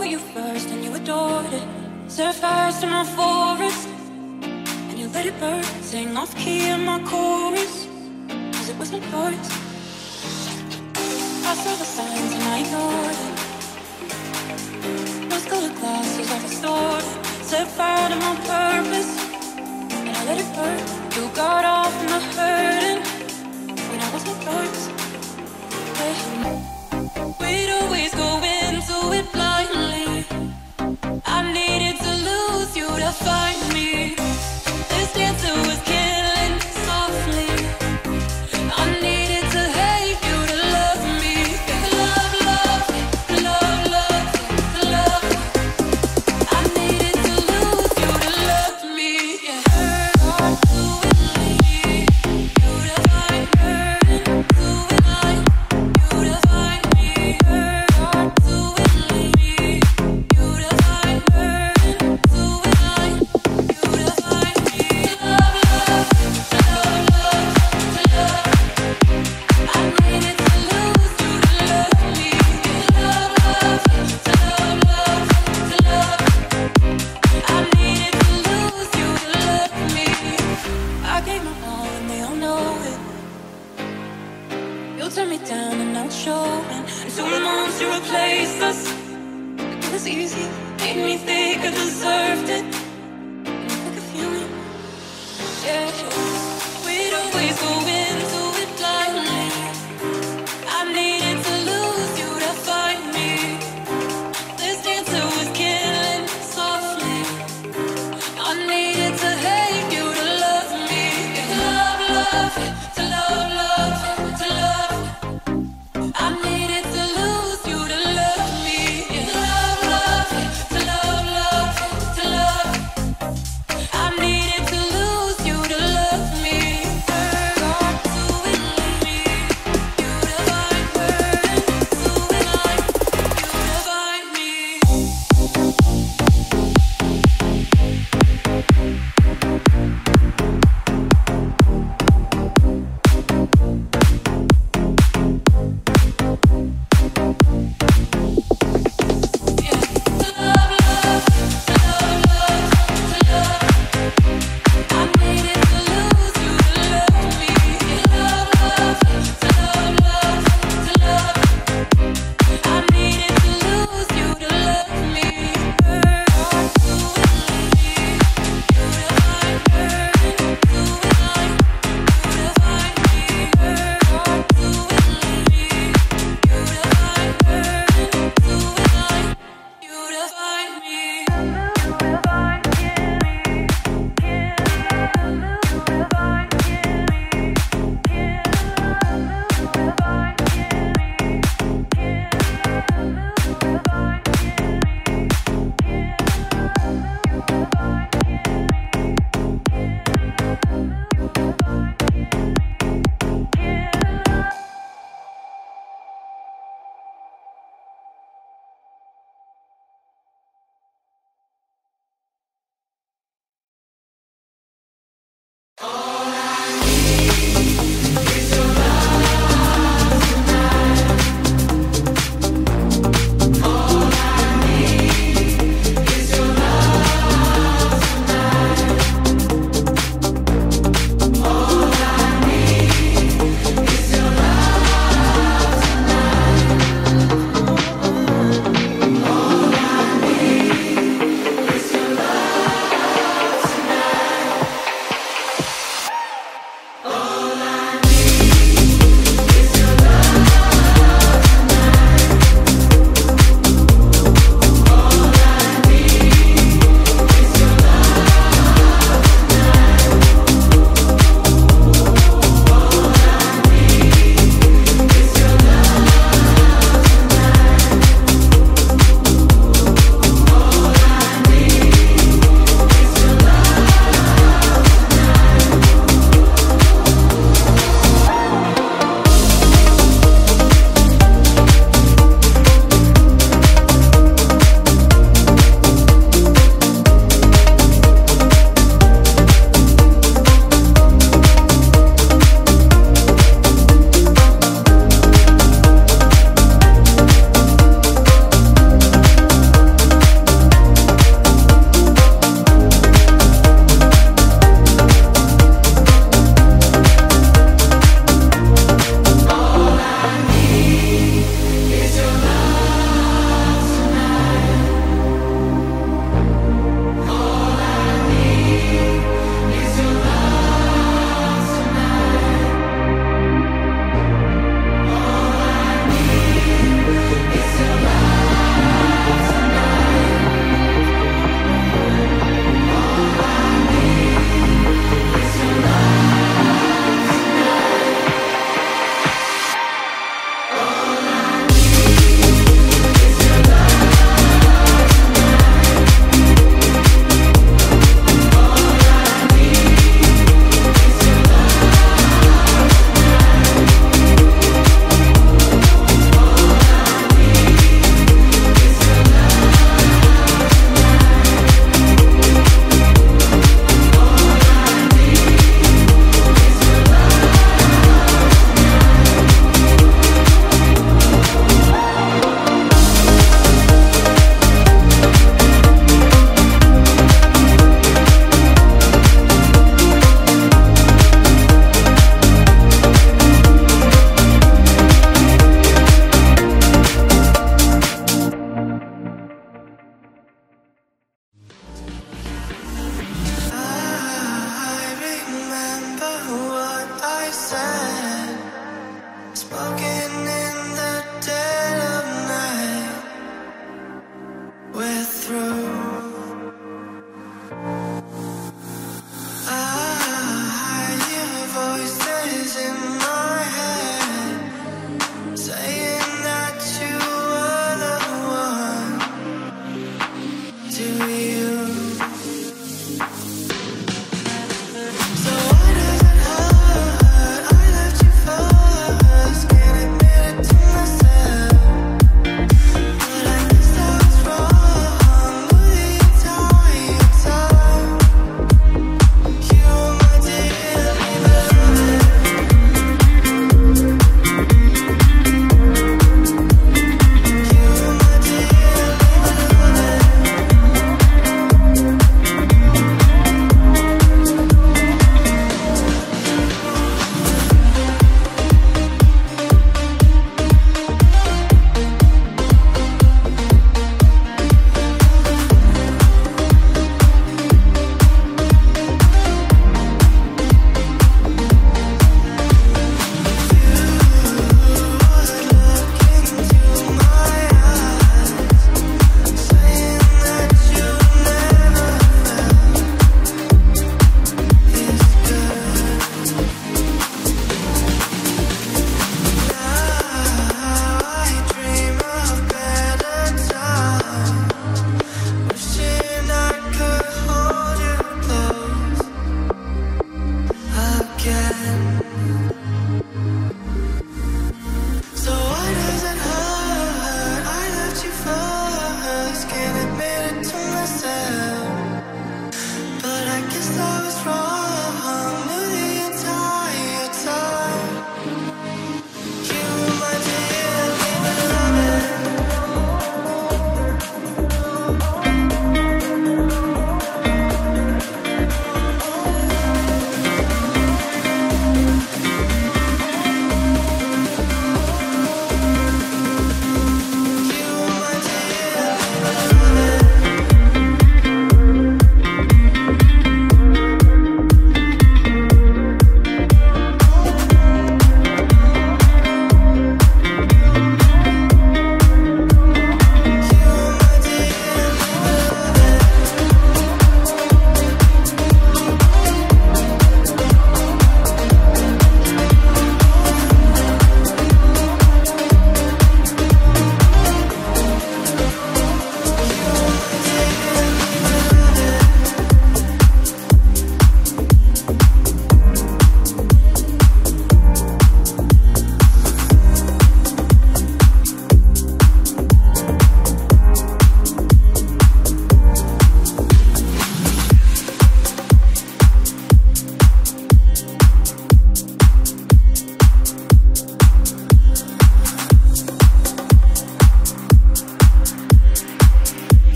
were you first and you adored it. Surfaced in my forest, and you let it burn. Sing off key in my chorus, cause it wasn't yours. I saw the signs and I ignored it. Rose colored glasses like a sword. Set fire to my purpose, and I let it burn. You got off in the hurting, when I wasn't yours. We'd always go into it blindly. I needed to lose you to find me. This dancer was killing softly. I needed to hate you to love me. Love, love, love, love, love. I needed to lose you to love me. Yeah. Hurt to believe you to find her. To find you to find me. Hurt to believe you to find her. To find you to find me. Love, love, love, love, love. I needed to lose you to love me. Love, love, love, love, love. I needed to lose you to love me. I gave my all and they all know it. You turn me down and I'll show it. 2 months to replace us. It was easy, made me think I deserved it. Like a feeling, yeah. We'd always go into it blindly. I needed to lose you to find me. This dancer was killing softly. I needed to hate you to love me. Love, love, to love, love, to love. I needed to lose you to love me. Love, love, to love, love, to love.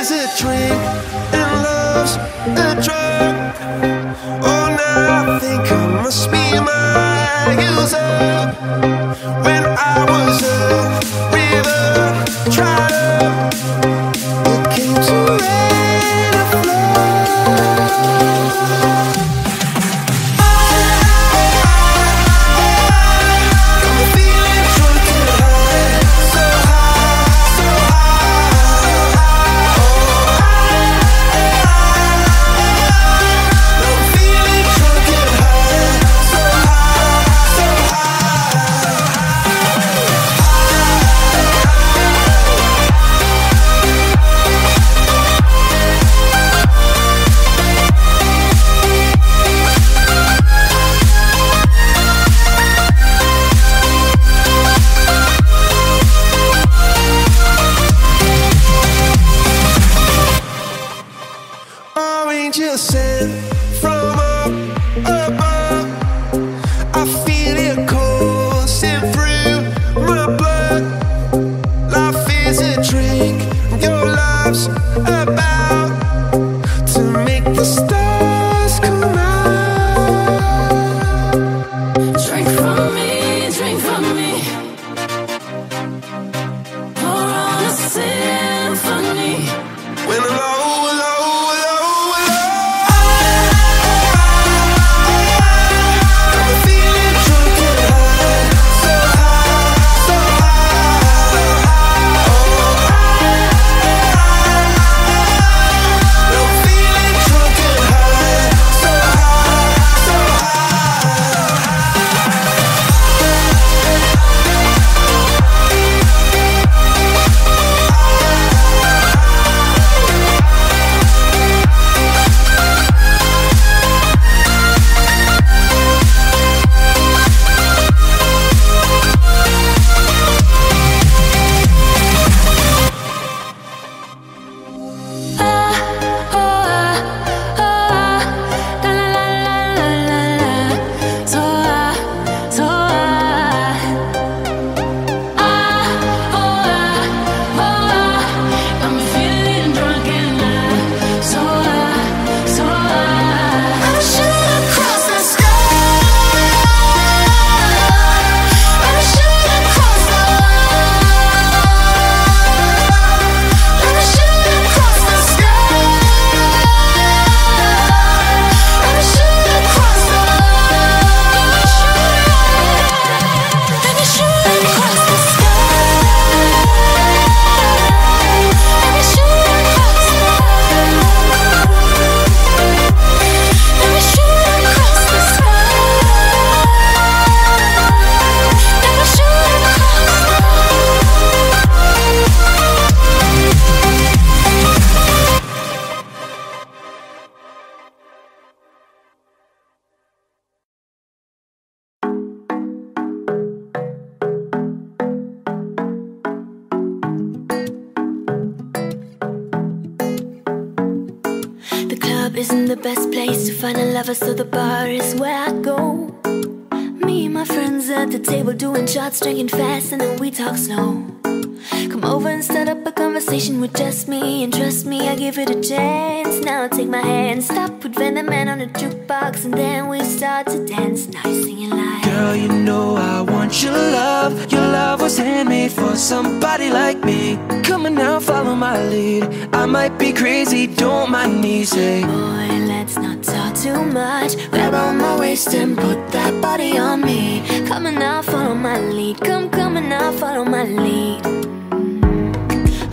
is a dream, and love's a drug. Oh, now I think I must be my years up. When I was a river tribe, it came to rain and flood. Sent from up above, I feel it coursing through my blood. Life is a drink, your love's about to make the stars come out. Drink from me, drink from me, pour on a symphony. When the isn't the best place to find a lover, so the bar is where I go. Me and my friends at the table doing shots, drinking fast, and then we talk slow. Come over and start up a conversation with just me, and trust me, I give it a chance. Now I take my hand, stop, put Venom Man on the jukebox, and then we start to dance. Now you're singing like, girl, you know I want your love. Your love was handmade for somebody like me. Come on now, follow my lead. I might be crazy, don't mind me, say, boy, let's not talk too much. Grab on my waist and put that body on me. Come on now, follow my lead. Come on now, follow my lead.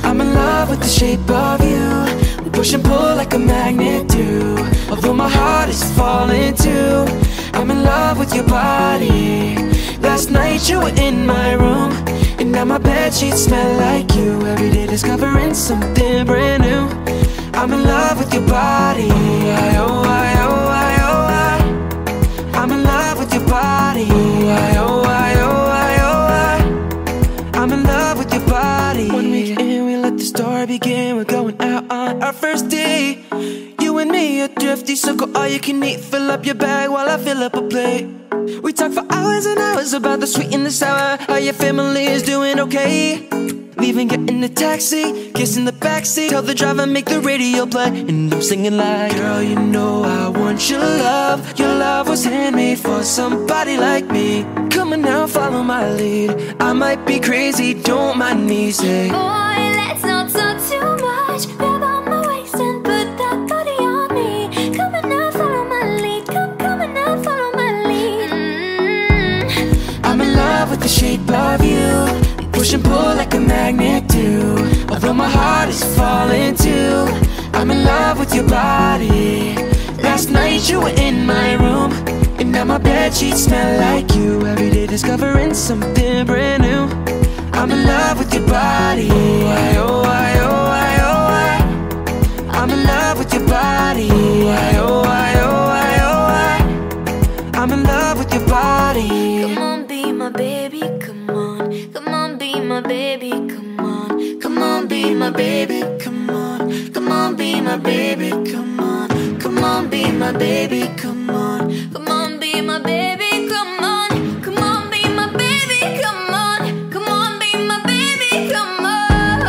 I'm in love with the shape of you. We push and pull like a magnet do. Although my heart is falling too, I'm in love with your body. Last night you were in my room, and now my bedsheets smell like you. Every day discovering something brand new. I'm in love with your body. Oh, I, oh, I, oh, I. I'm in love with your body. Oh, I, oh, I, oh, I, oh, I. I'm in love with your body. One week in, we let the story begin. We're going out on our first date. You and me are thrifty, so go all you can eat. Fill up your bag while I fill up a plate. We talk for hours and hours about the sweet and the sour. How your family is doing okay. leaving, get in a taxi, kiss in the backseat, tell the driver make the radio play, and I'm singing like, girl, you know I want your love was handmade for somebody like me. Come on now, follow my lead, I might be crazy, don't mind me, say, boy, let's not talk too much, grab on my waist and put that body on me. Come on now, follow my lead, come on now, follow my lead. I'm in love with the shape of you, push and pull like a magnet do. Although my heart is falling too, I'm in love with your body. Last night you were in my room, and now my bed sheets smell like you. Every day discovering something brand new, I'm in love with your body. Oh, I, oh, I, oh, I, oh, I, I'm in love with your body. Oh, I, oh, I, oh, I, oh, I, I'm in love with your body. Come on, be my baby, come on, come on, my baby, come on, come on, be my baby, come on, come on, be my baby, come on, come on, be my baby, come on, come on, be my baby, come on, come on, be my baby, come on, come on, be my baby, come on.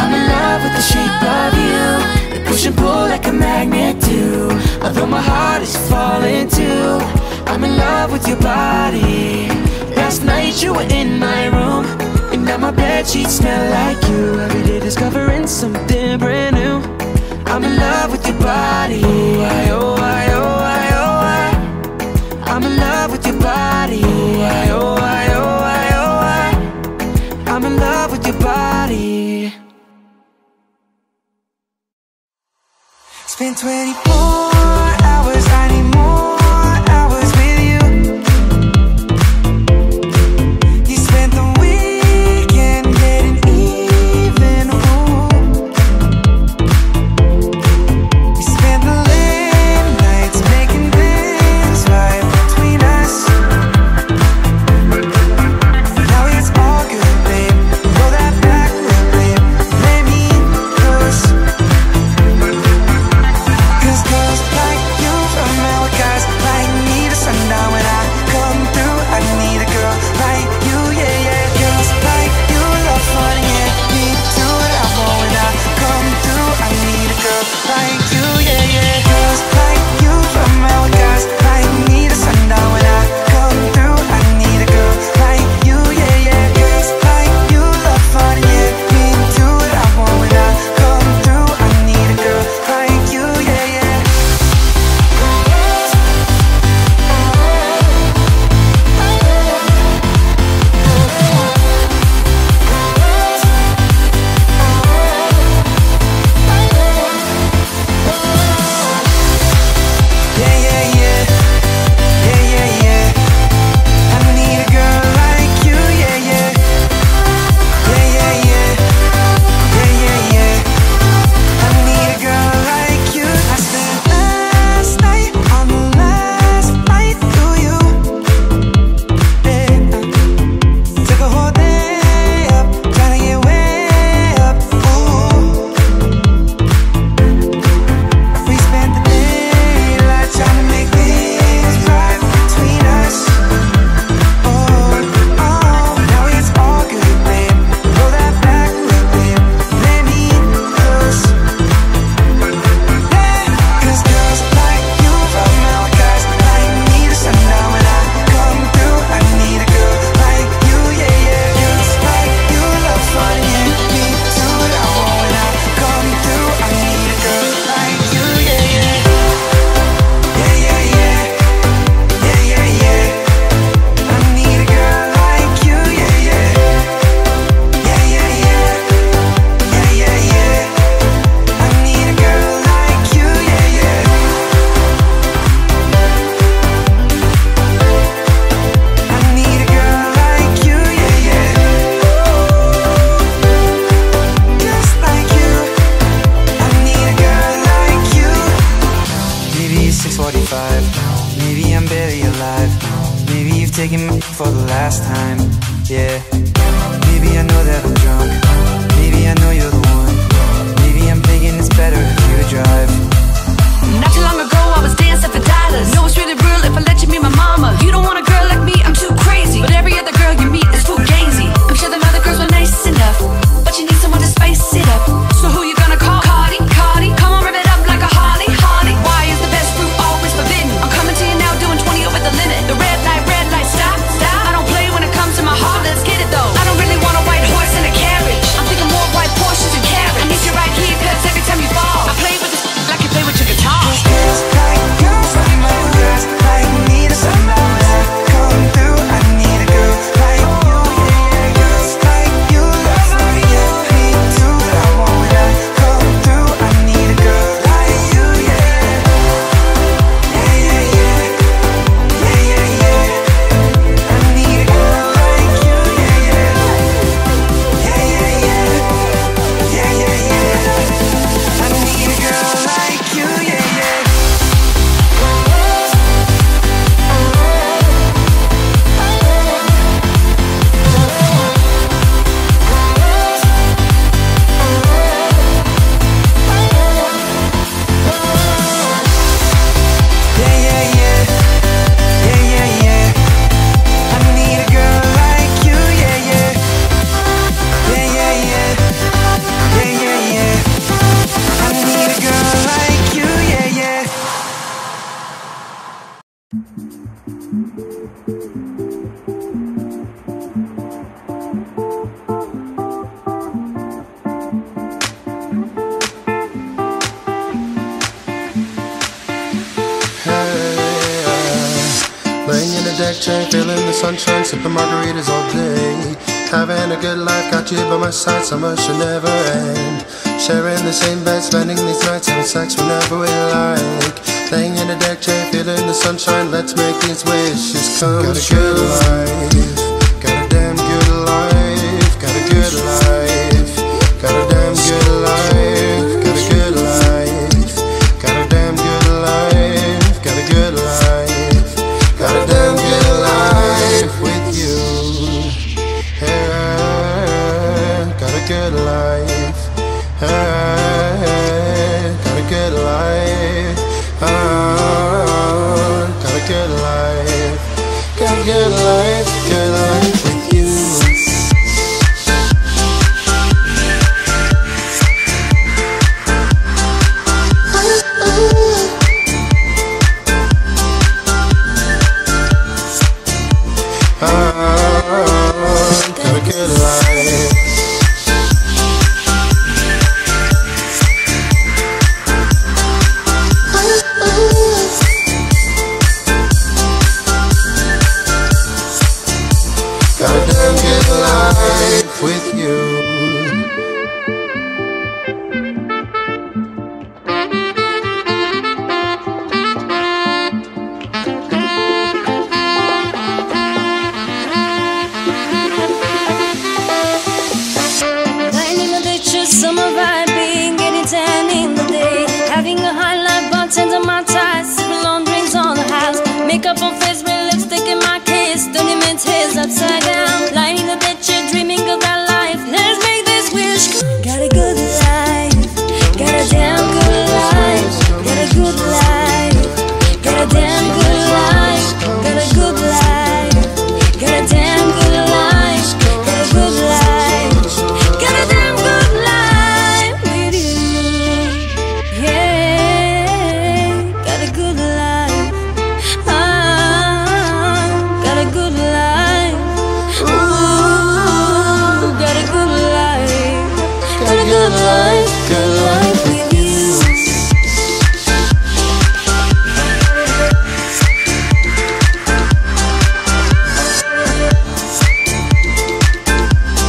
I'm in love with the shape of you, they push and pull like a magnet do. Although my heart is falling too, I'm in love with your body. Last night you were in my room, now my bed sheets smell like you. Every day discovering something brand new, I'm in love with your body. Oh, I, oh, I, oh, I, oh, I, I'm in love with your body. Oh, I, oh, I, oh, I, oh, I, I'm in love with your body. It's been 24 hours, I need more. Jack Chang, feeling the sunshine, sipping margaritas all day. Having a good life, got you by my side, summer should never end. Sharing the same bed, spending these nights, having sex whenever we like. Laying in a deck chair, feeling the sunshine, let's make these wishes come true. Got a good life, got a damn good life, got a good life, got a damn good life, got a good life, got a damn good life, got a good life, got a damn good life with you. Yeah, got a good life. I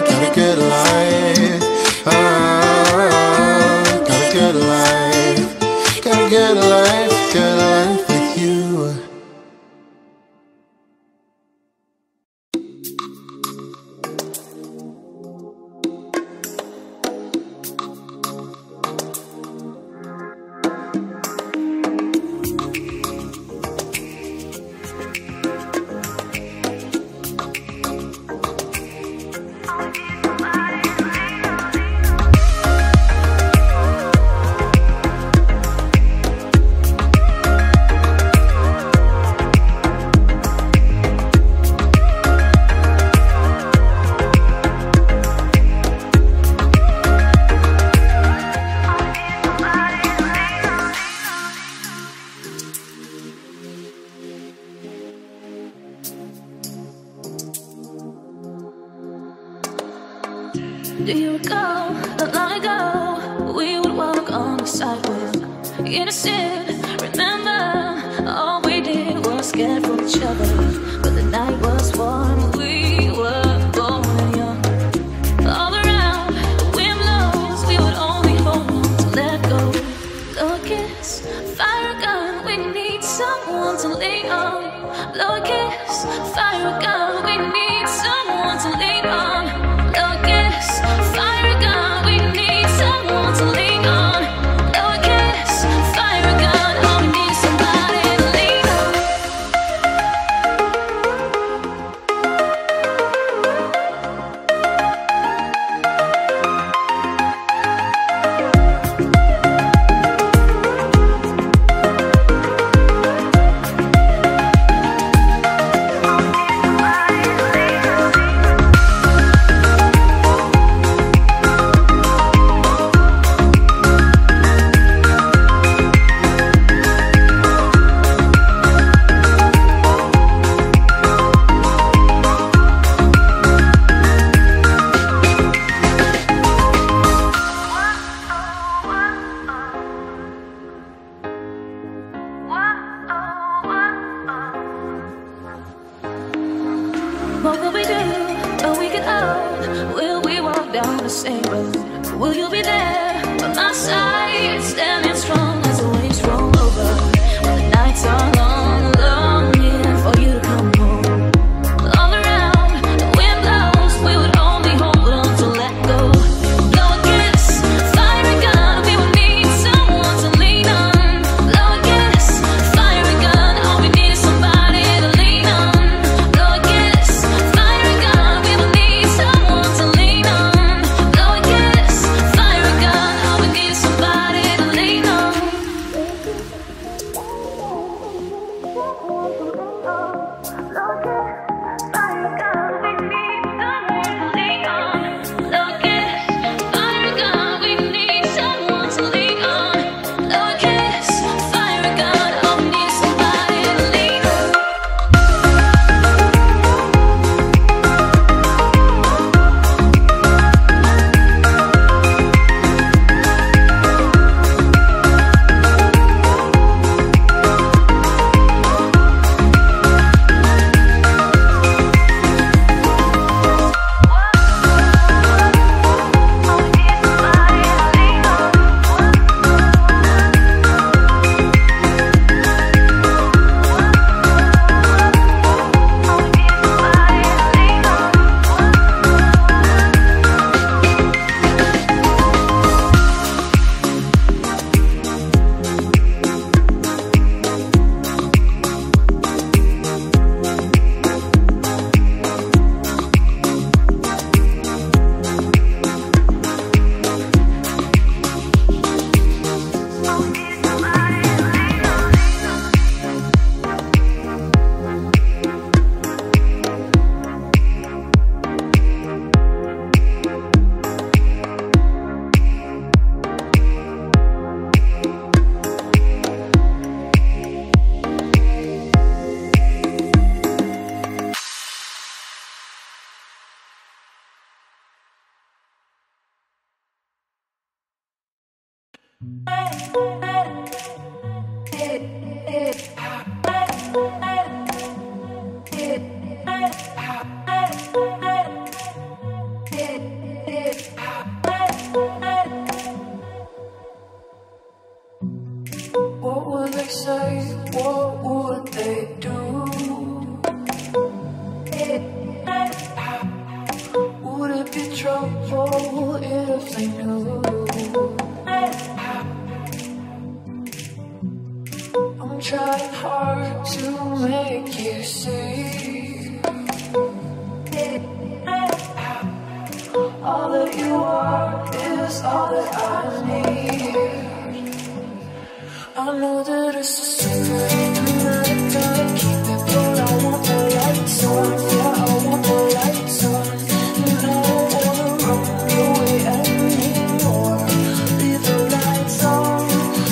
got a good life. I got a good life. Got a good life with you. I got a good life. Life with you. Will you be there by my side, standing strong as the waves roll over? When the nights are long, longing for you to come home. All around, the wind blows, we would only hold on to let go. Blow a kiss, fire a gun, we would need someone to lean on. Blow a kiss, fire a gun, all we need is somebody to lean on. Blow a kiss, fire a gun, we would need someone to lean on. Blow a kiss, fire a gun, all we need is somebody to lean on. Blow a kiss, fire a gun, we need someone to lean on. Blow a kiss, fire a gun, we need someone to lean on. Blow a kiss, fire a gun, all we need is somebody to lean on. All we need is somebody to lean on. All we need is somebody to lean on. All we need is somebody to lean on. What would they say? What would they do? Would it be trouble if they knew? I'm trying hard to make you see all that you are is all that I need. I know that it's a secret, I'm not gonna keep it, but I want the lights on. Yeah, I want the lights on. And I don't wanna run away anymore. Leave the lights on,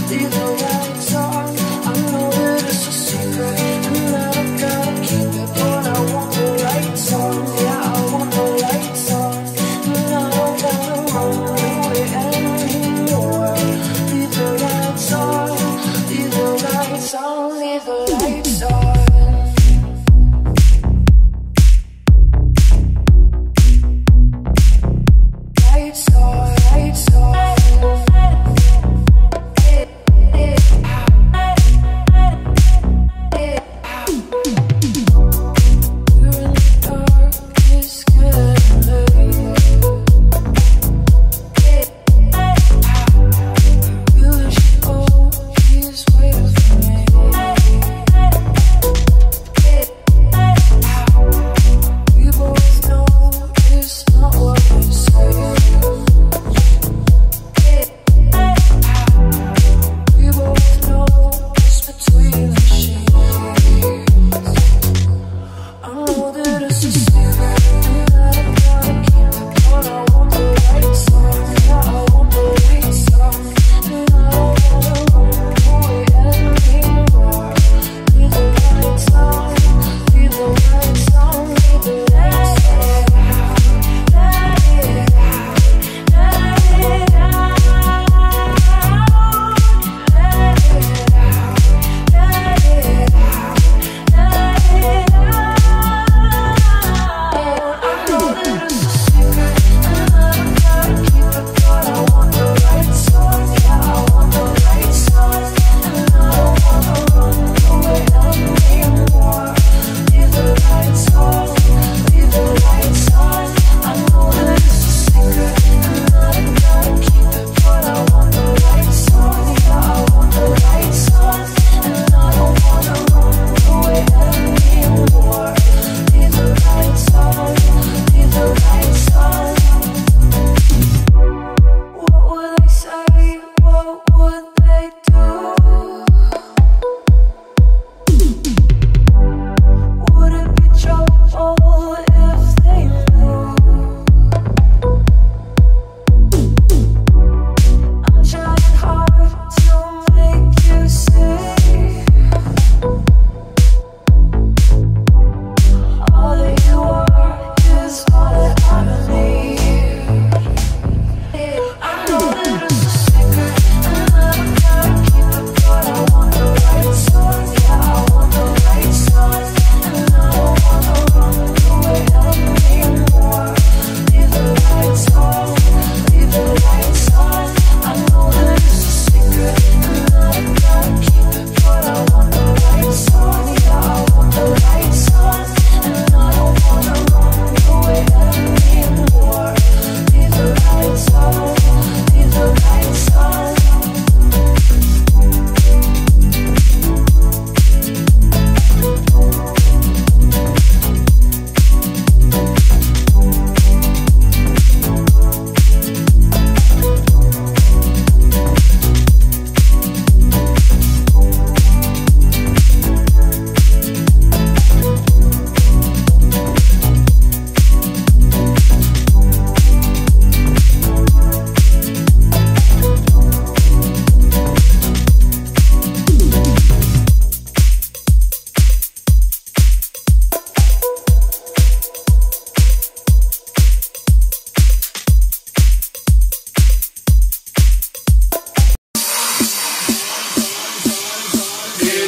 leave the lights on. I know that it's a secret, I'm not gonna keep it, but I want the lights on. Yeah, I want the lights on. And I don't wanna run away anymore. Leave the lights on, leave the lights on, leave the lights on. Lights on, lights on. We're in the darkest gallery. You should always wait for me. We both know it's not what we say.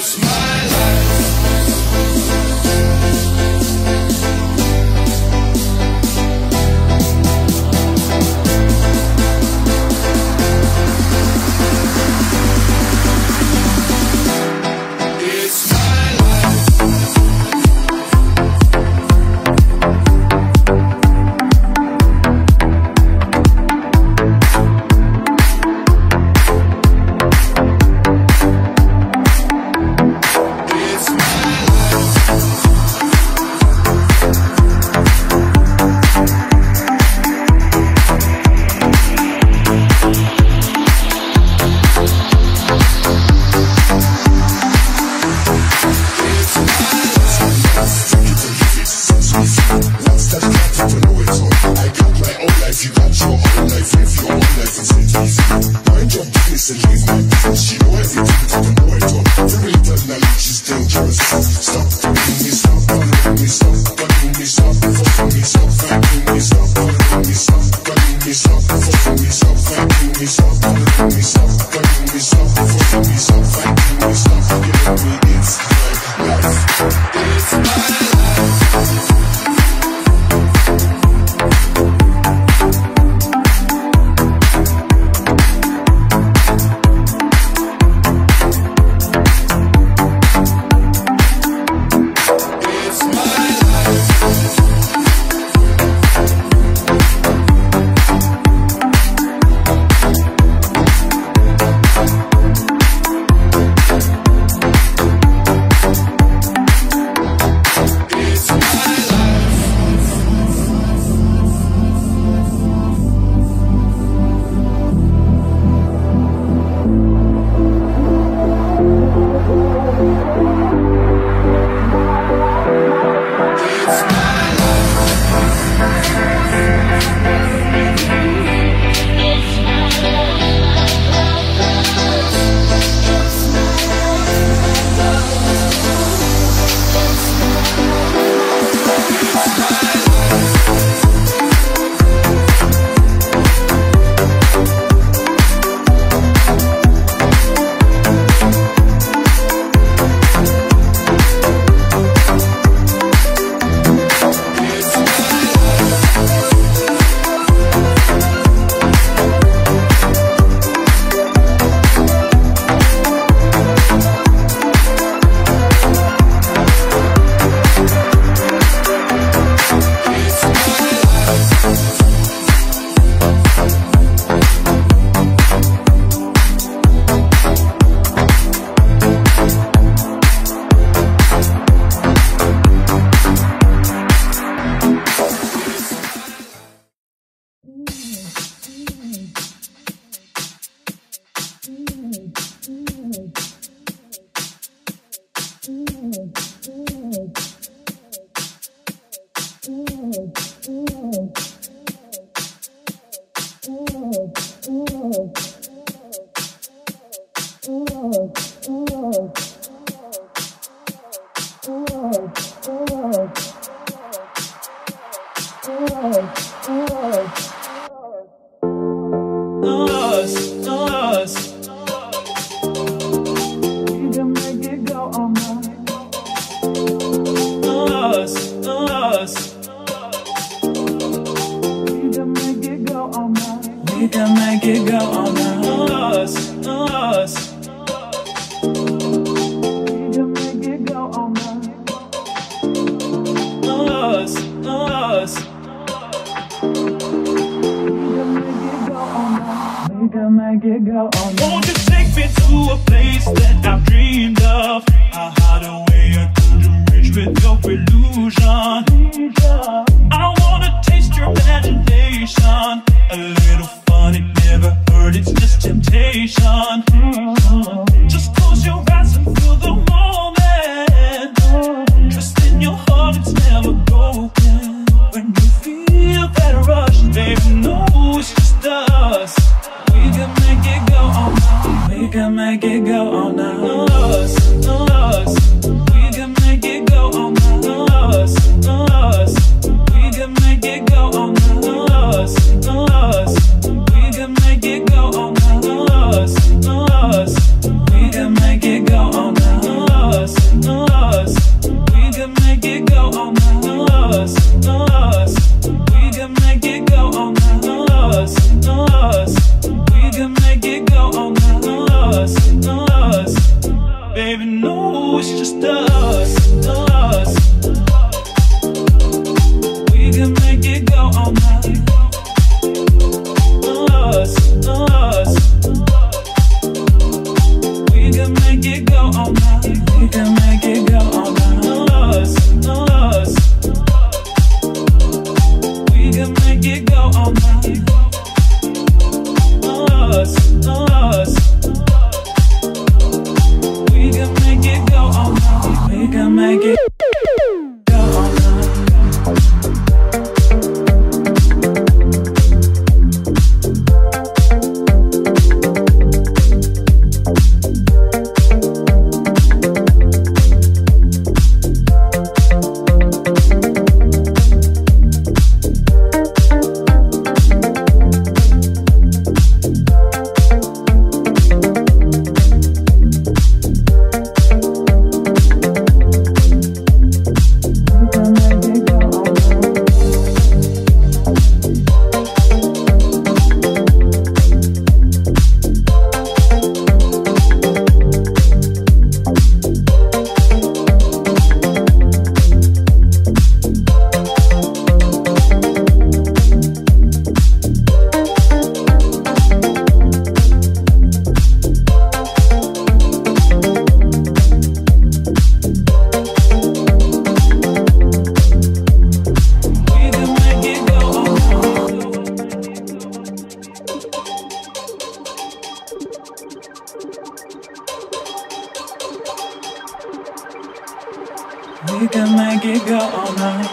It's my life. It's my life. We can make it go on us. We can make it go all night.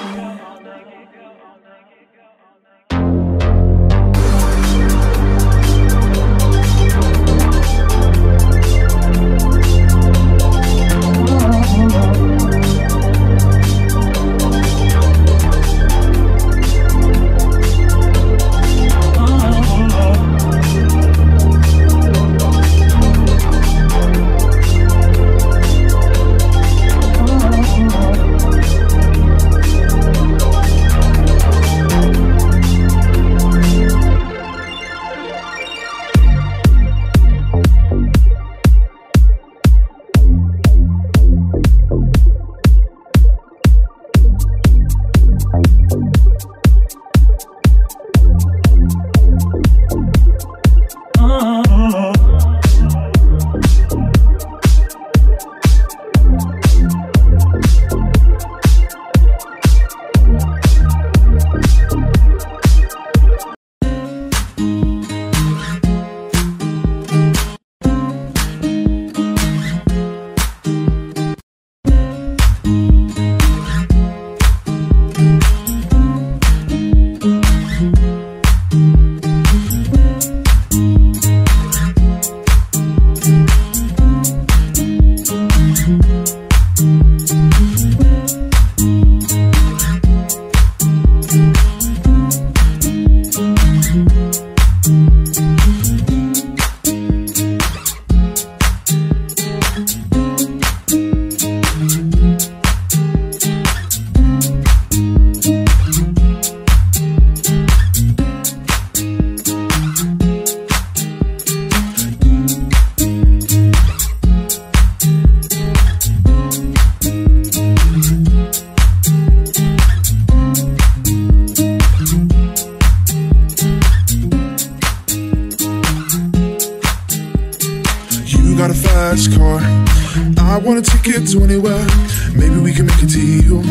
I want a ticket to anywhere. Maybe we can make a deal.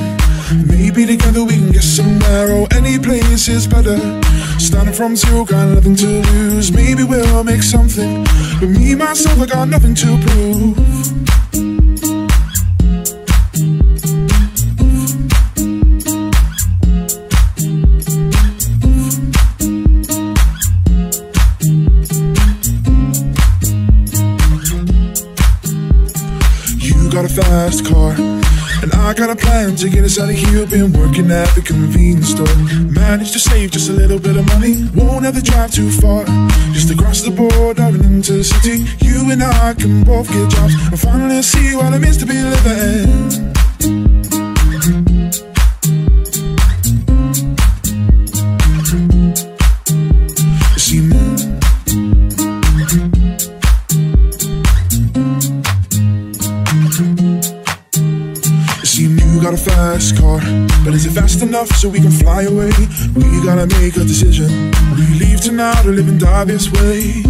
Maybe together we can get somewhere. Or any place is better. Starting from zero, got nothing to lose. Maybe we'll make something. But me, myself, I got nothing to prove. Got a fast car, and I got a plan to get us out of here. Been working at the convenience store, managed to save just a little bit of money. Won't have to drive too far, just across the border and into the city. You and I can both get jobs and finally see what it means to be living. I not a fast car, but is it fast enough so we can fly away? We gotta make a decision. Do we leave tonight or live and die this way?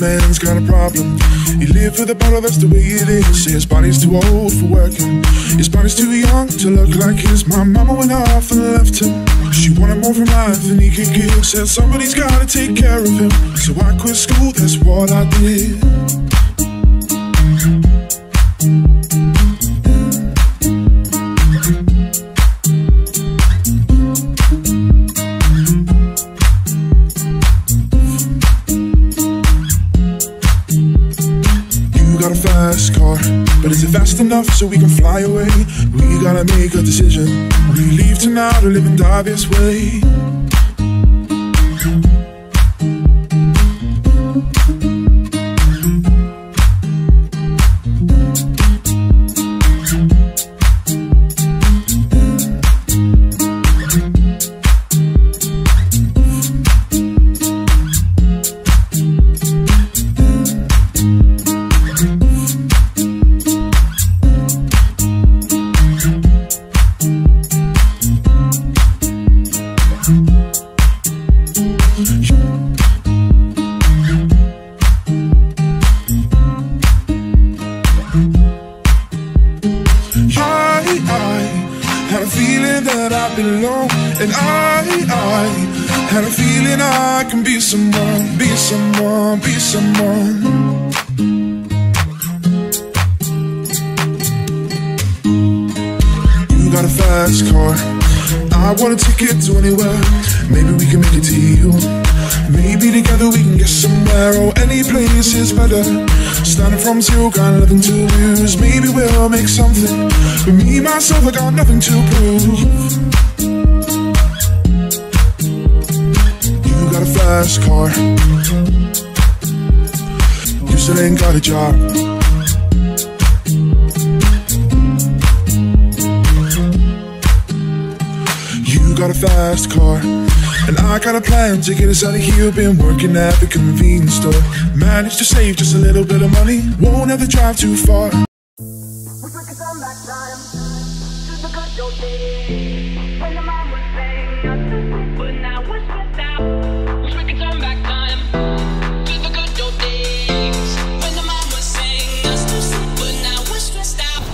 Man's got a problem. He lived with a bottle, that's the way it is. His body's too old for working, his body's too young to look like his. My mama went off and left him. She wanted more from life than he could give. Said somebody's gotta take care of him. So I quit school, that's what I did. Got a fast car, but is it fast enough so we can fly away? We gotta make a decision. We leave tonight or live and die this way. Had a feeling that I belong, and I had a feeling I can be someone, be someone, be someone. You got a fast car, I want a ticket to anywhere. Maybe we can make it to you, maybe together we can get somewhere. Oh, any place is better. Starting from zero, got nothing to lose. Maybe we'll make something. For me, myself, I got nothing to prove. You got a fast car, you still ain't got a job. You got a fast car, and I got a plan to get us out of here. Been working at the convenience store, managed to save just a little bit of money. Won't have to drive too far. Wish we could turn back time to the good old days when the mom would sing, but now we're stressed out. Wish we could turn back time to the good old days when the mom would sing us to sleep, but now we're stressed out.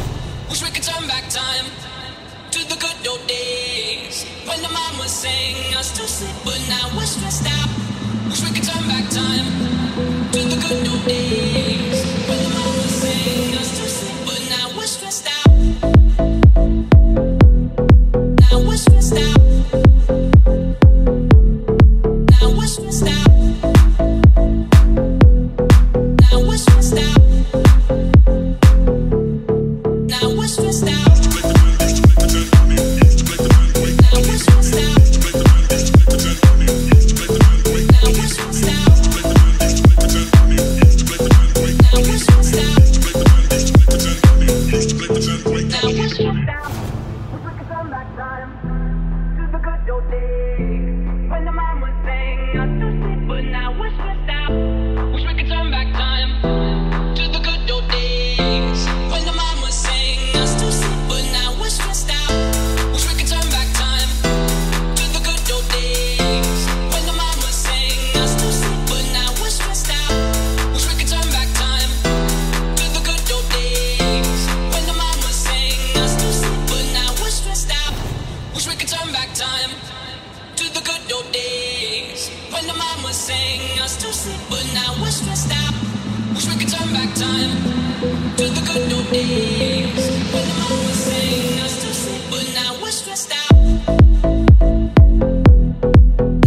Wish we could turn back time to the good old days when the mom would sing us to sleep, but now we're stressed out. Wish we could turn back time to the good old days when the mom would sing us to sleep, but now we're stressed out. Now we're stressed out. Now we're stressed out. Now we're stressed out. Now we're stressed out. But now we're stressed out. Wish we could turn back time to the good old days when the mom was saying us to sleep. But now we're stressed out.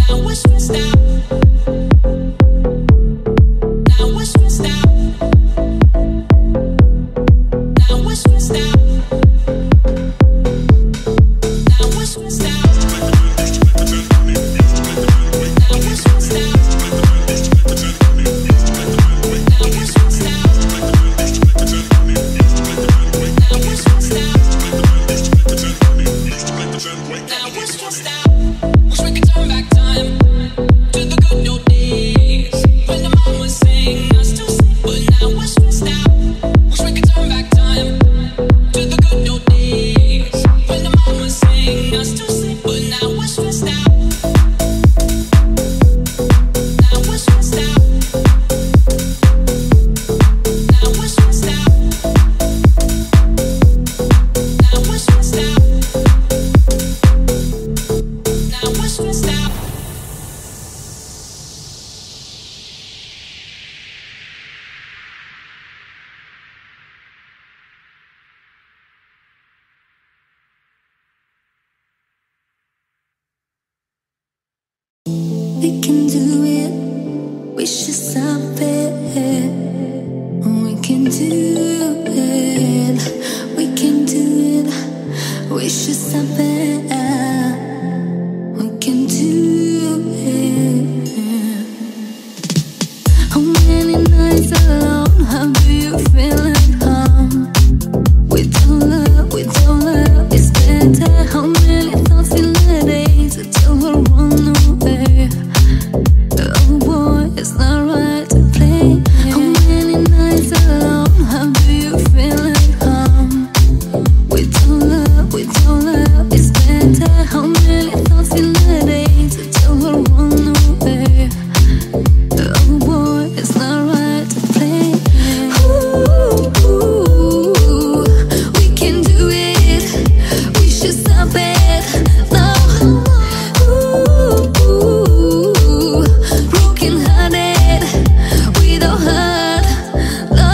Now we're stressed out. Now we're stressed out. Now we're stressed out. Now we're stressed out. Now we're stressed out. we can do it. We should stop it. We can do it. We can do it. We should stop it. We can do it. How many nights alone have you feeling calm? With your love, it's better. How many thoughts in the days until we're run away? Oh boy, it's not right to play. How many nights alone have you feeling calm? With your love, it's better. How many thoughts in the days until we're run away? Oh boy, it's not right to play. Ooh, we can do it. We should stop it now. Ooh, broken hearted, we don't hurt. No.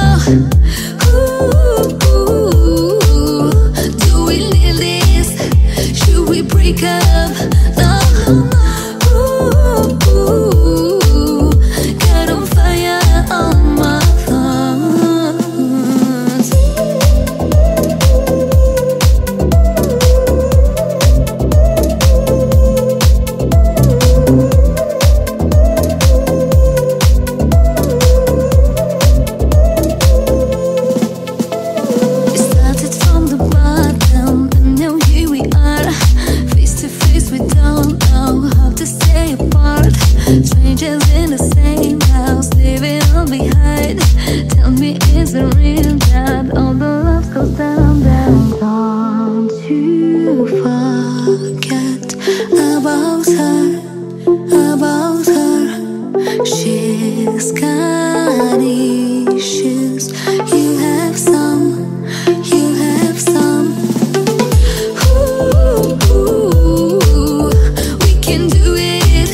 Ooh, do we need this? Should we break up? No. Strangers in the same house, leaving all behind. Tell me, is it real that all the love goes down? Don't you forget about her. She's got issues. You have some. Ooh, we can do it.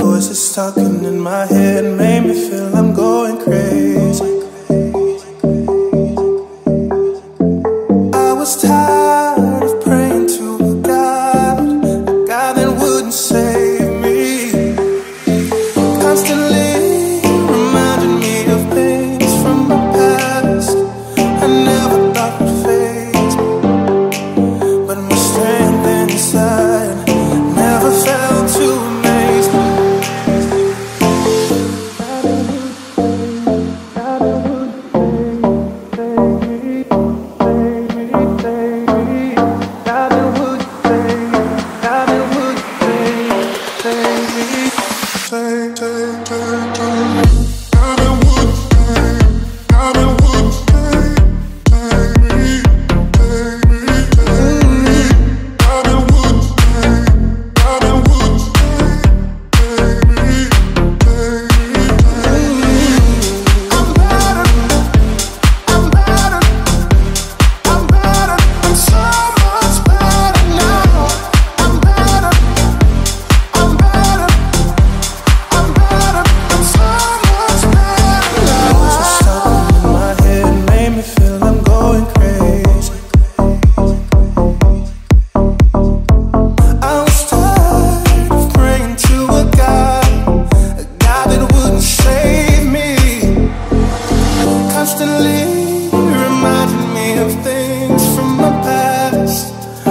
Voices talking in my head made me feel I'm going crazy. I was tired of praying to a God that wouldn't save me. Constantly reminding me of things from my past I never thought would fade me. But my strength inside never fell to me. Constantly reminding me of things from my past I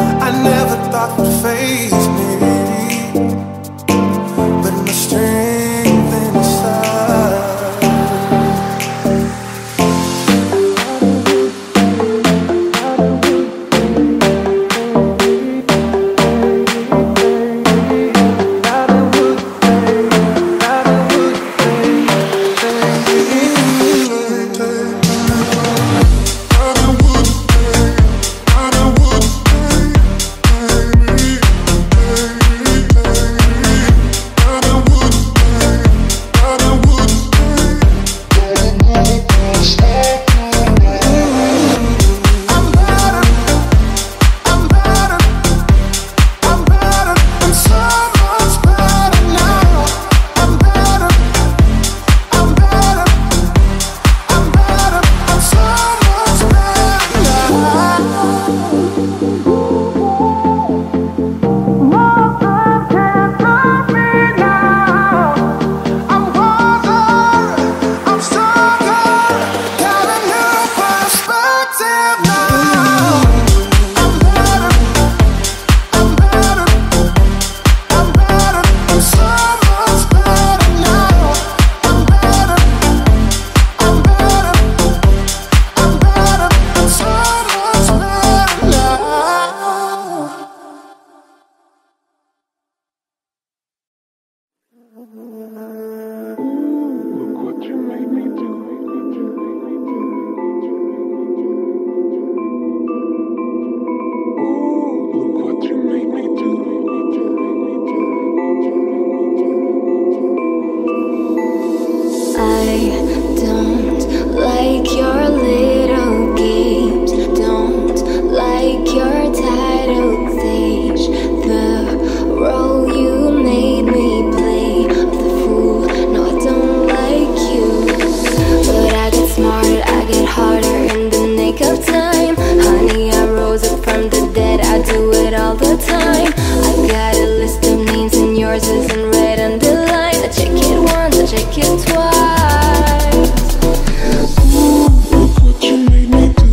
started, I get harder in the nick of time. Honey, I rose up from the dead, I do it all the time. I got a list of names and yours is in red underlined. I check it once, I check it twice. Ooh, look what you made me do.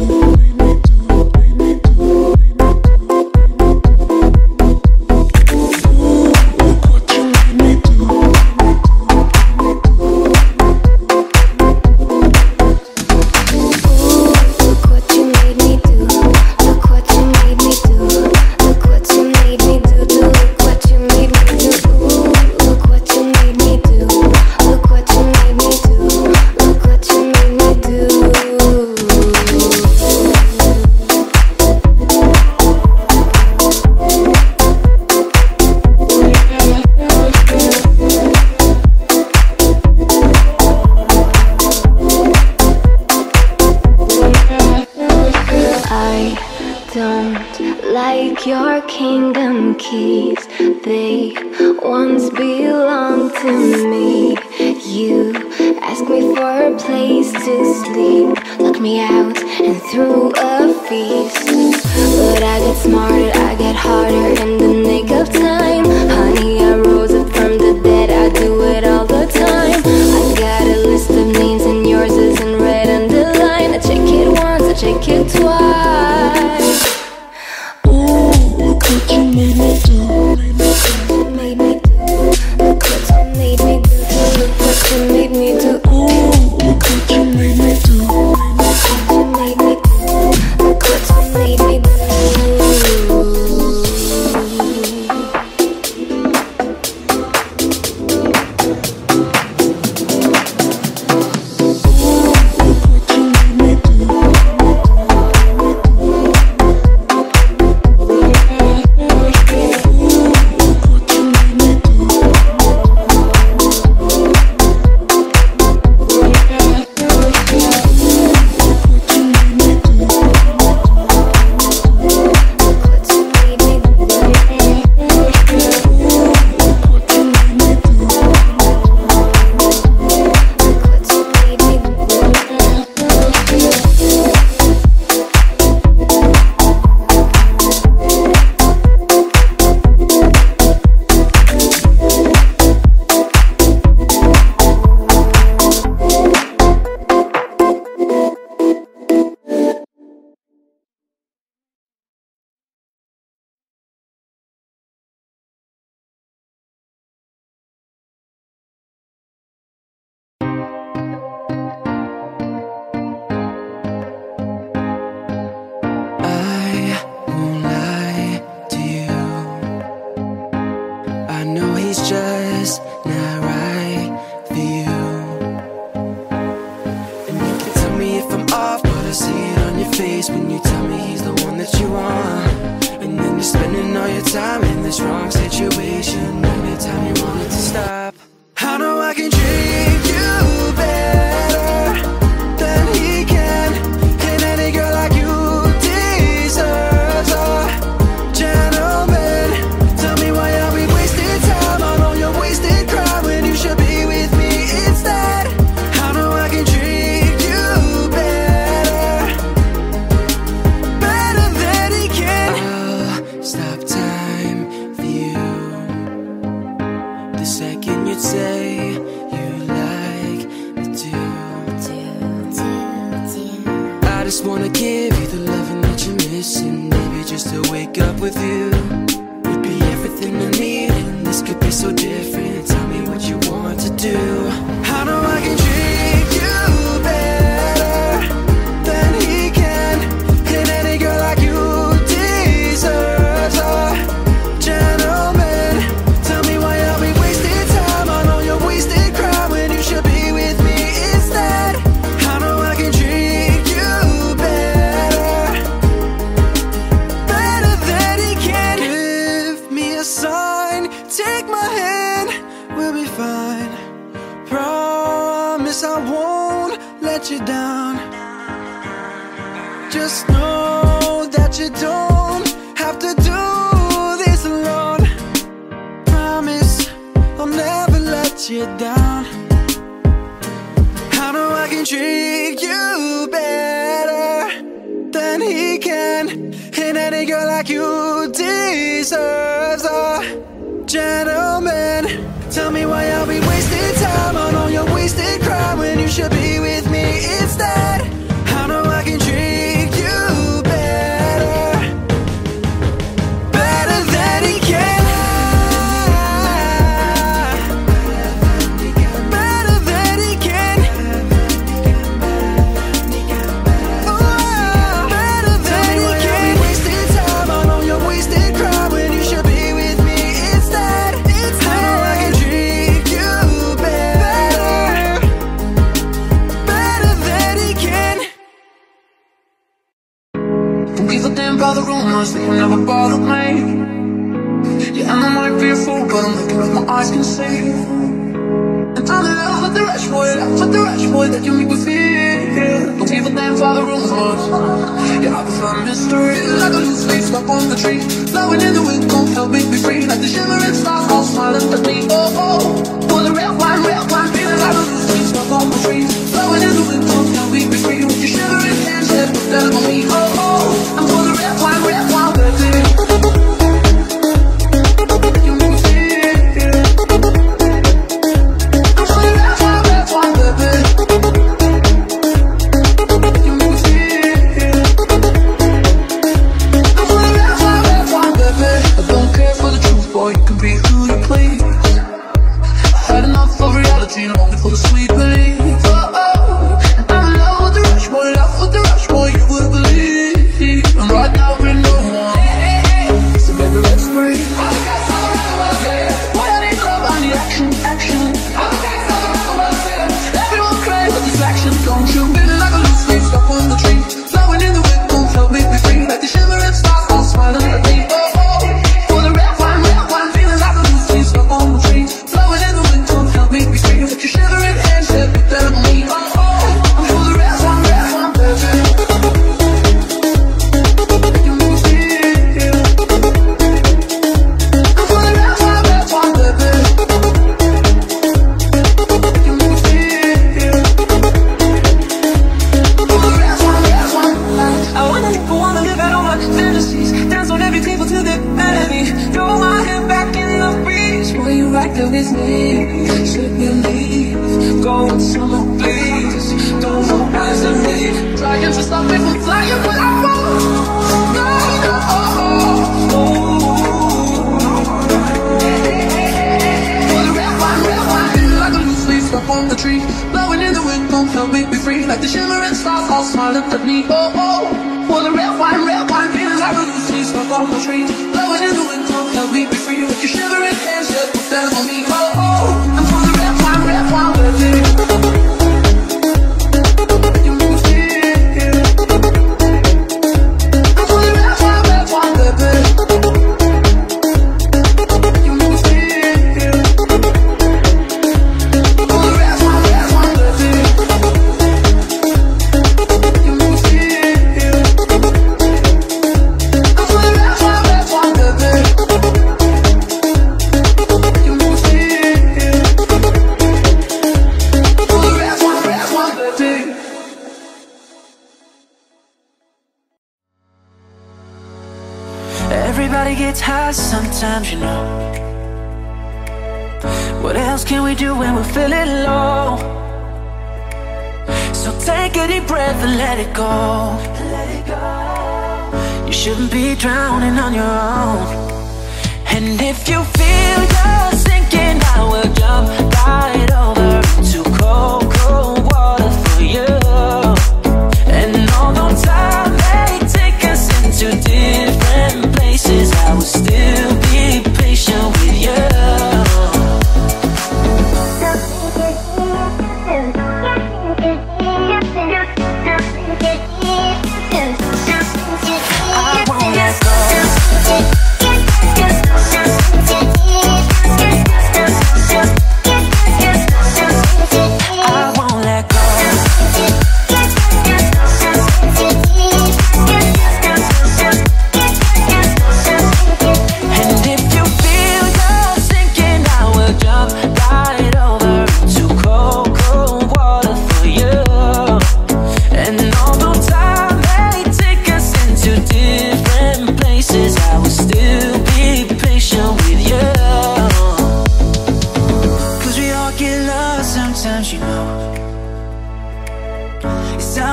You down. I know I can treat you better than he can, and any girl like you deserves a gentleman. Tell me why I'll be wasting time on all your wasted crime when you should be with me instead. I know I can treat you better, better than he can.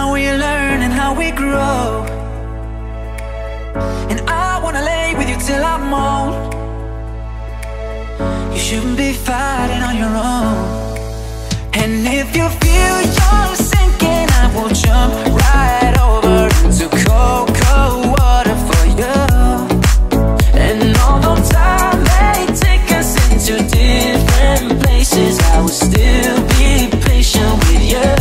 how we learn and how we grow. And I wanna lay with you till I'm old. You shouldn't be fighting on your own. And if you feel you're sinking, I will jump right over into cold, cold water for you. And although time may take us into different places, I will still be patient with you.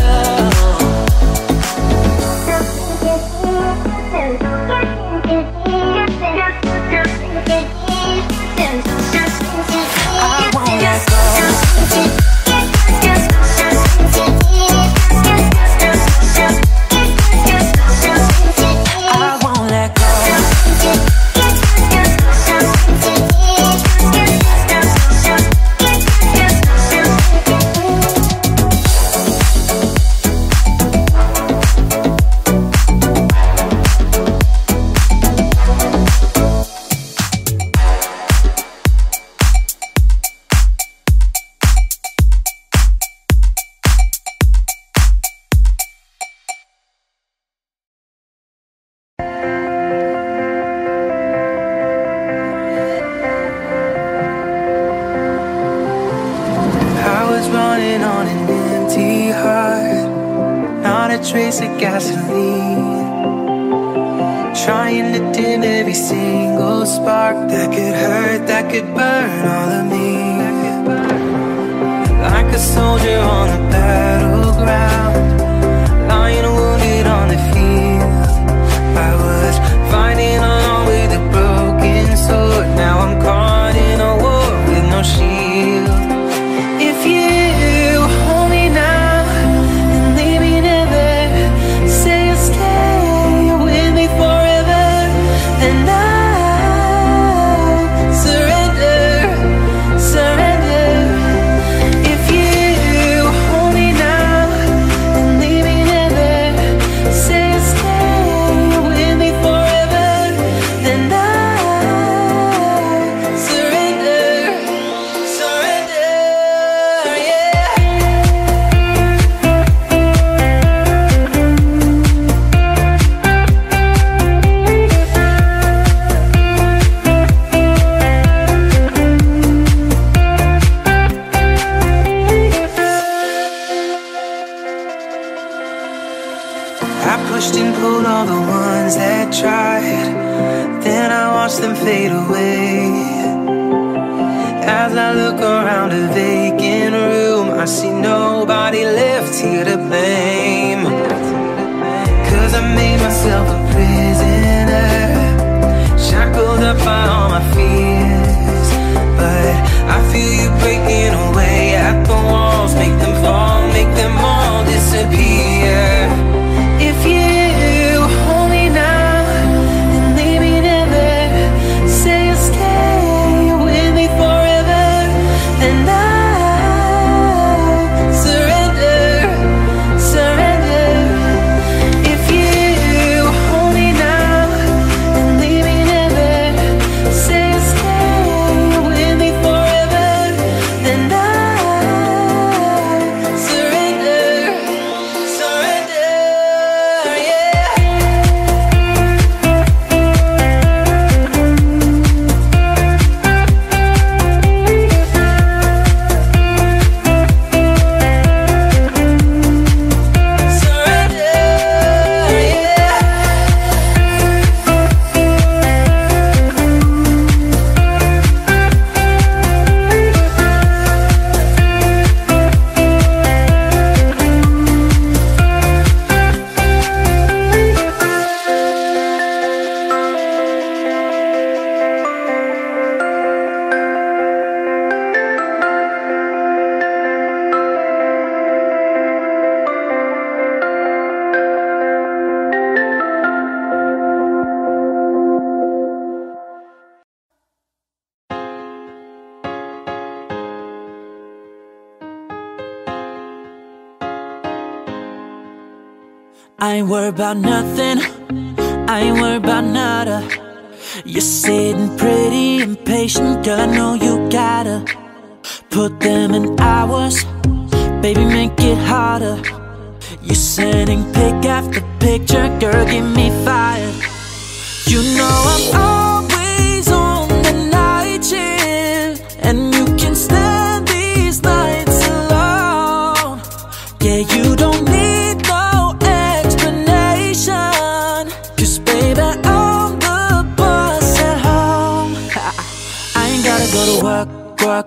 I ain't worried about nothing, I ain't worried about nada. You're sitting pretty impatient, girl, I know you gotta put them in hours, baby, make it harder. You're sending pic after picture, girl, give me fire. You know I'm always on the night shift, and you can stand these nights alone. Yeah, you don't need no explanation, 'cause baby, I'm the boss at home. I ain't gotta go to work, work,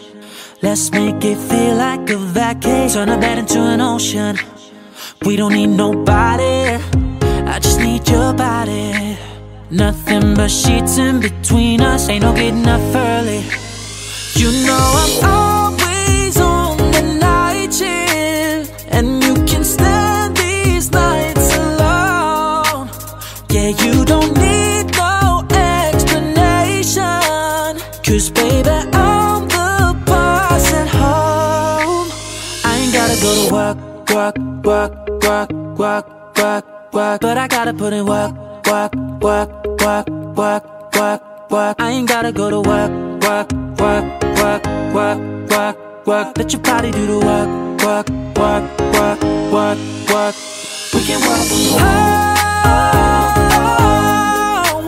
Let's make it feel like a vacation, turn a bed into an ocean. We don't need nobody, I just need your body. Nothing but sheets in between us, ain't no getting up early. You know I'm always on the night shift, and you can stand these nights alone. Yeah, you don't need no explanation, 'cause baby, I'm the boss at home. I ain't gotta go to work, work, work, work, work, work, work, but I gotta put in work, work, work, work, work, work, work. I ain't gotta go to work, work, work, work, work, work, work. Let your body do the work, work, work, work, work, work. We can work from home.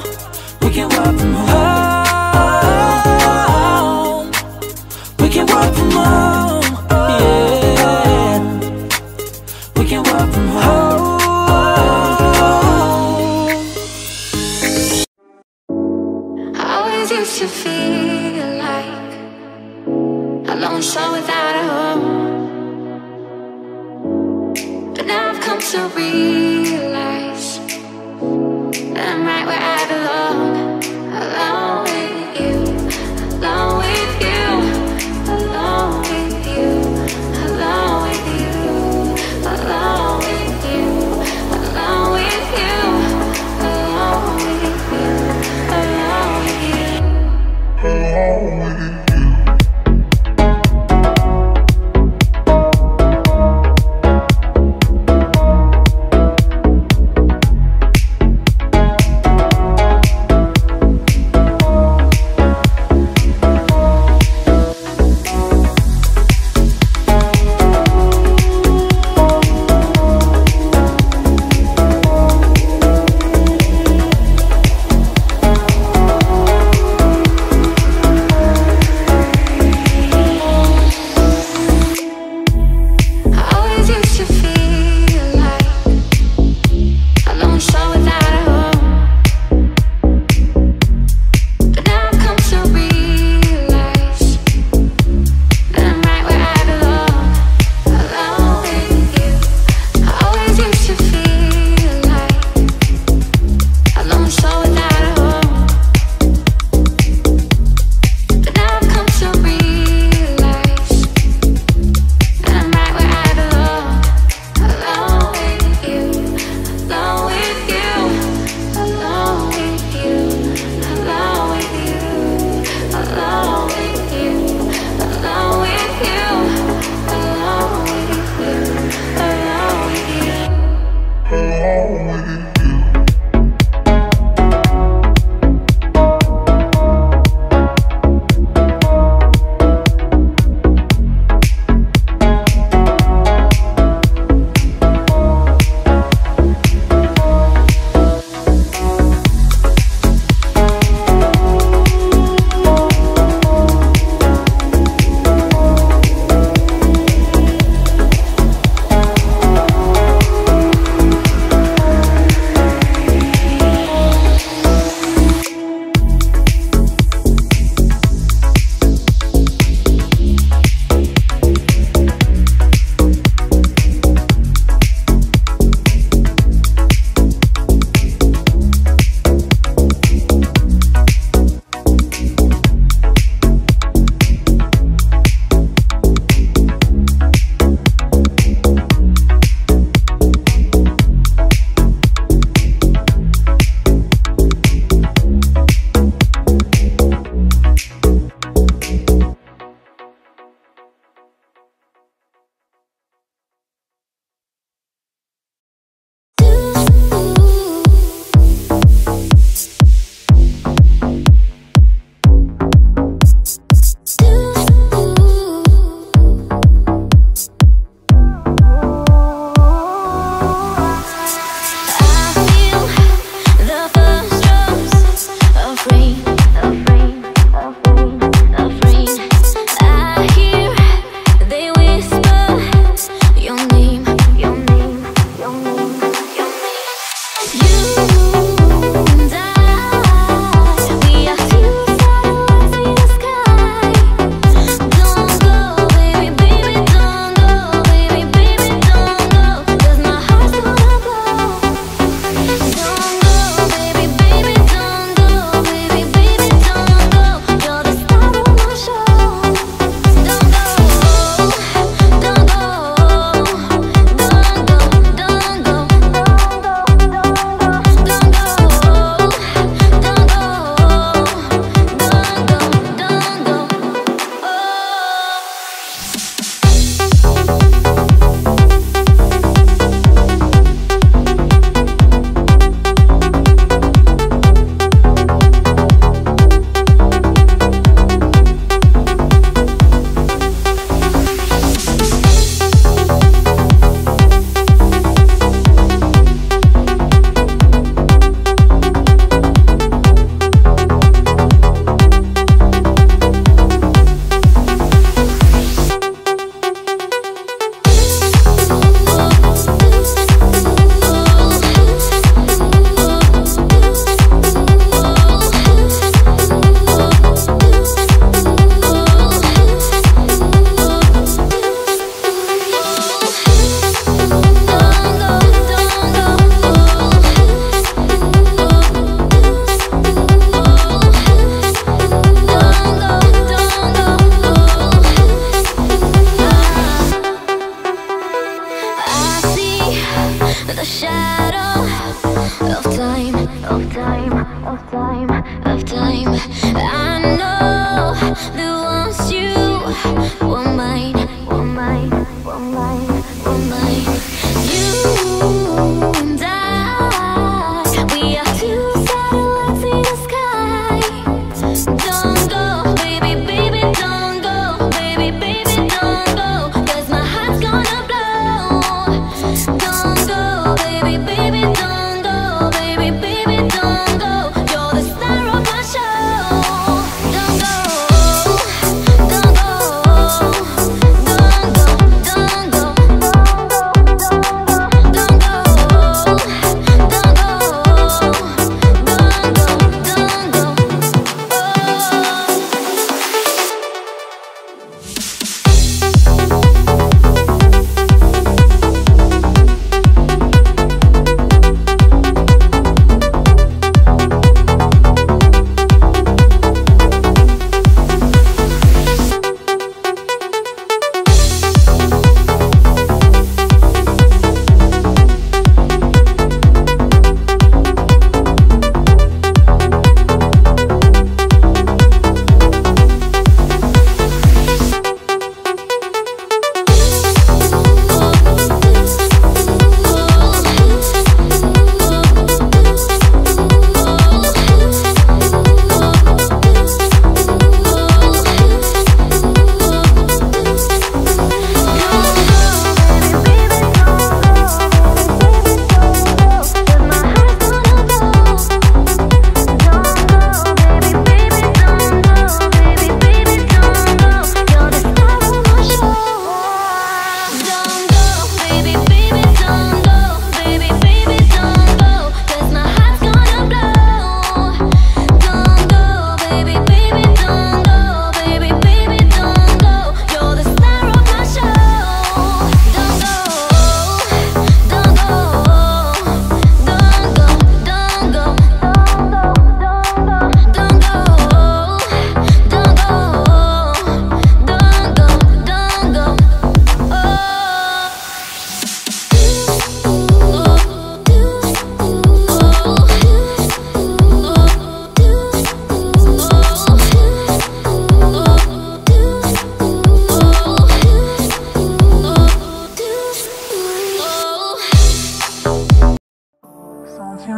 We can work from home. We can work from home. We can work from home. I always used to feel like a lone soul without a home, but now I've come to realize that I'm right where I belong. Alone with you, alone with you, alone with you, alone with you, alone with you, alone with you, alone with you, alone with you, alone with you.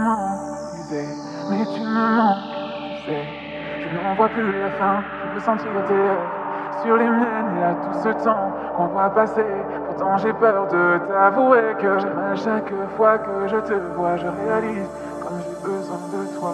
m'accuser, mais tu me manques, tu sais. Je n'en vois plus la fin, je peux sentir tes lèvres sur les miennes. Il y a tout ce temps qu'on voit passer, pourtant j'ai peur de t'avouer que à chaque fois que je te vois, je réalise comme j'ai besoin de toi.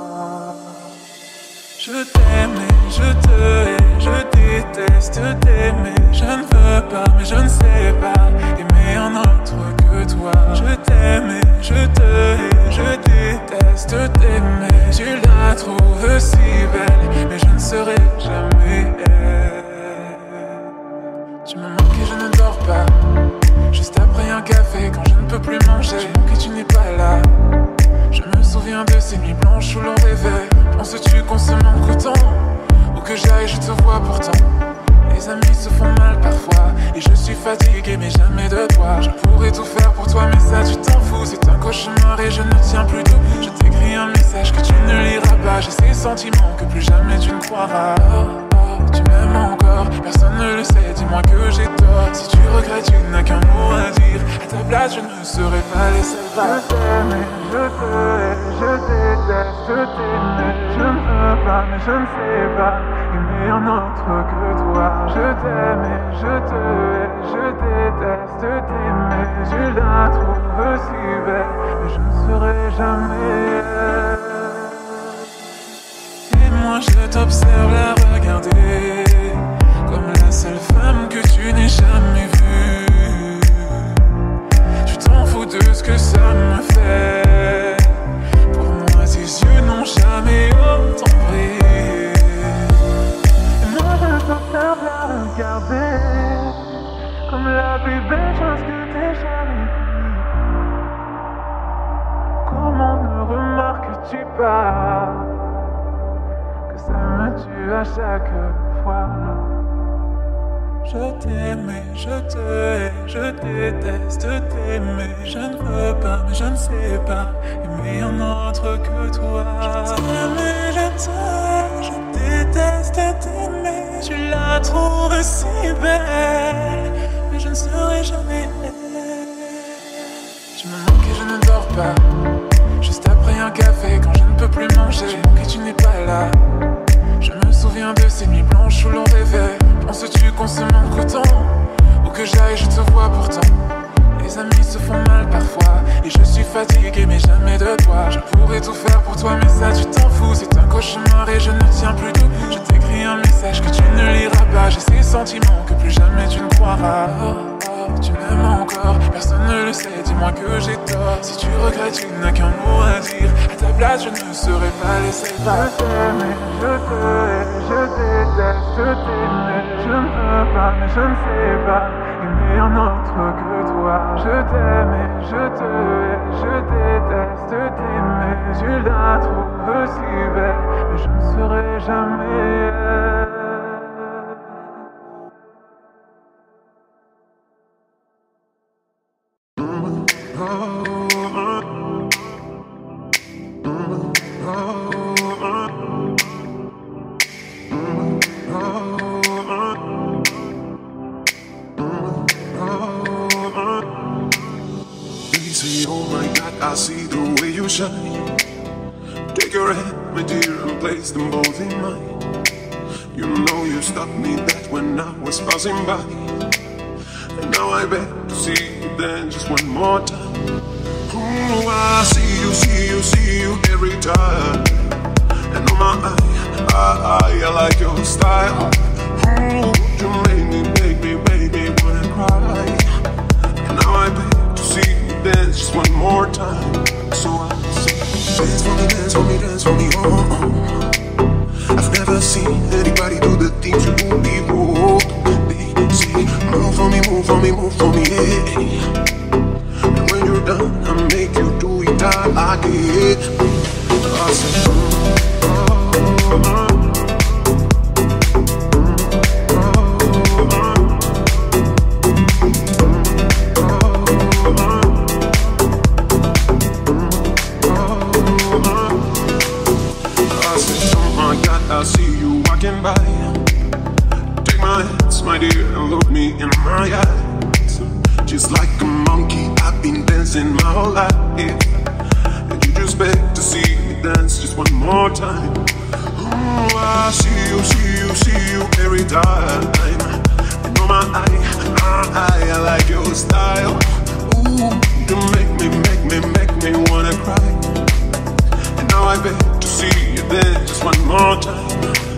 Je t'aime et je te hais, je déteste t'aimer. Je ne veux pas, mais je ne sais pas aimer un autre que toi. Je t'aime et je te hais, je déteste t'aimer. Tu la trouves si belle, mais je ne serai jamais elle. Tu me manques et je ne dors pas, juste après un café quand je ne peux plus manger. Je manque et tu n'es pas là. Je me souviens de ces nuits blanches où l'on rêvait. Penses-tu qu'on se manque autant? Où que j'aille, je te vois pourtant. Les amis se font mal parfois, et je suis fatigué mais jamais de toi. Je pourrais tout faire pour toi mais ça tu t'en fous. C'est un cauchemar et je ne tiens plus debout. Je t'écris un message que tu ne liras pas. J'ai ces sentiments que plus jamais tu ne croiras. Oh, oh, tu m'aimes encore, personne ne le sait, dis-moi que j'ai tort. Si tu regrettes, tu n'as qu'un mot à dire. À ta place, je ne serai pas laissé passer. Je t'aime et je te hais, je déteste t'aimer. Je ne veux pas mais je ne sais pas aimer un autre que toi. Je t'aime et je te hais, je déteste t'aimer. Tu la trouves si belle, mais je ne serai jamais elle. Et moi je t'observe la regarder, comme la seule femme que tu n'aies jamais vue. Tu t'en fous de ce que ça me fait. Pour moi tes yeux n'ont jamais autant brillé. Regarder comme la plus belle chose que t'aies jamais vue. Comment ne remarques-tu pas que ça me tue à chaque fois? Je t'aime et je te hais, je déteste t'aimer. Je ne veux pas, mais je ne sais pas aimer un autre que toi. Je t'aime et je te hais, je déteste t'aimer. Tu la trouves si belle, mais je ne serai jamais elle. Tu me manques et je ne dors pas, juste après un café quand je ne peux plus manger. Je manque et tu n'es pas là. Je me souviens de ces nuits blanches où l'on rêvait. Penses-tu qu'on se manque autant? Où que j'aille, je te vois pourtant. Les amis se font mal parfois, et je suis fatigué mais jamais de toi. Je pourrais tout faire pour toi mais ça tu t'en fous. C'est un cauchemar et je ne tiens plus debout. Je t'écris un message que tu ne liras pas. J'ai ces sentiments que plus jamais tu ne croiras. Oh, oh, tu m'aimes encore, personne ne le sait, dis-moi que j'ai tort. Si tu regrettes, tu n'as qu'un mot à dire. À ta place, je ne serai pas laissé passer. Je t'aime et je te hais, je déteste t'aimer. Je ne veux pas mais je ne sais pas aimer un autre que toi. Je t'aime et je te hais, je déteste t'aimer. Tu la trouves si belle, mais je ne serai jamais elle. I see the way you shine. Take your hand, my dear, and place them both in mine. You know you stopped me that when I was passing by, and now I beg to see you then just one more time. Ooh, I see you, see you, see you every time. And oh my, I like your style. Ooh, you make me, baby, baby, wanna cry. And now I beg to see you dance just one more time. So I say, dance for me, dance for me, dance for me, oh, oh. I've never seen anybody do the things you do before. They say, move for me, move for me, move for me, yeah. And when you're done, I'll make you do it all again. I say, oh, oh, oh. expect to see you dance just one more time. Ooh, I see you, see you, see you every time. You know my eye, I like your style. Ooh, you make me wanna cry. And now I beg to see you dance just one more time.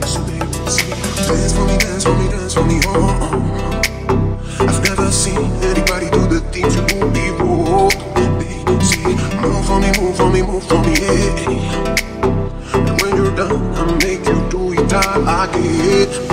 So baby, dance for me, dance for me, dance for me, oh, oh. I've never seen anybody do the things you do before. Move for me, move for me, move for me, yeah. And when you're done, I'll make you do it time I get.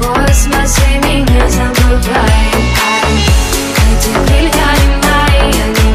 Cause меня забывай. Эти крылья мои,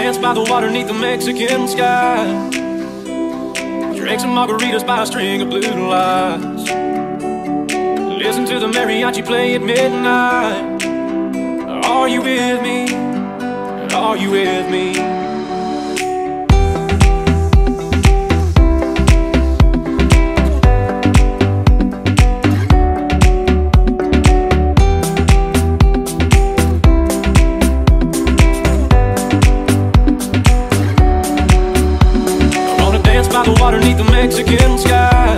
Dance by the water neath the Mexican sky. Drink some margaritas by a string of blue lights. Listen to the mariachi play at midnight. Are you with me? Are you with me? Underneath the Mexican sky,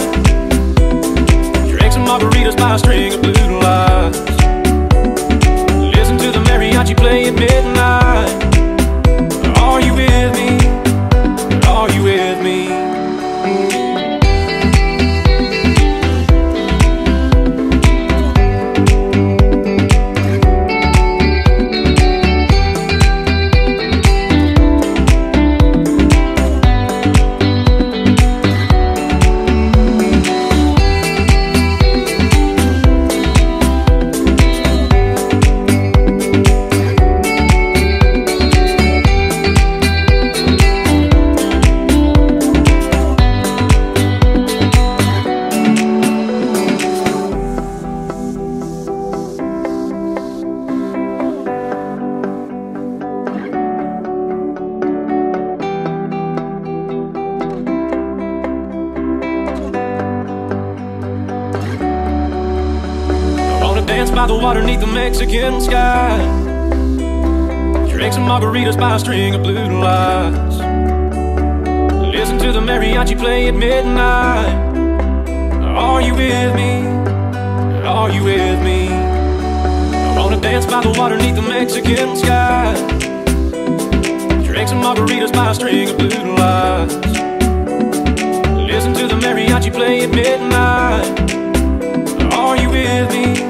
drink some margaritas by a string of blue lights. Listen to the mariachi play at midnight. Are you with me? Are you with me? Dance by the water neath the Mexican sky. Drink some margaritas by a string of blue lights. Listen to the mariachi play at midnight. Are you with me? Are you with me? I wanna dance by the water neath the Mexican sky. Drink some margaritas by a string of blue lights. Listen to the mariachi play at midnight. Are you with me?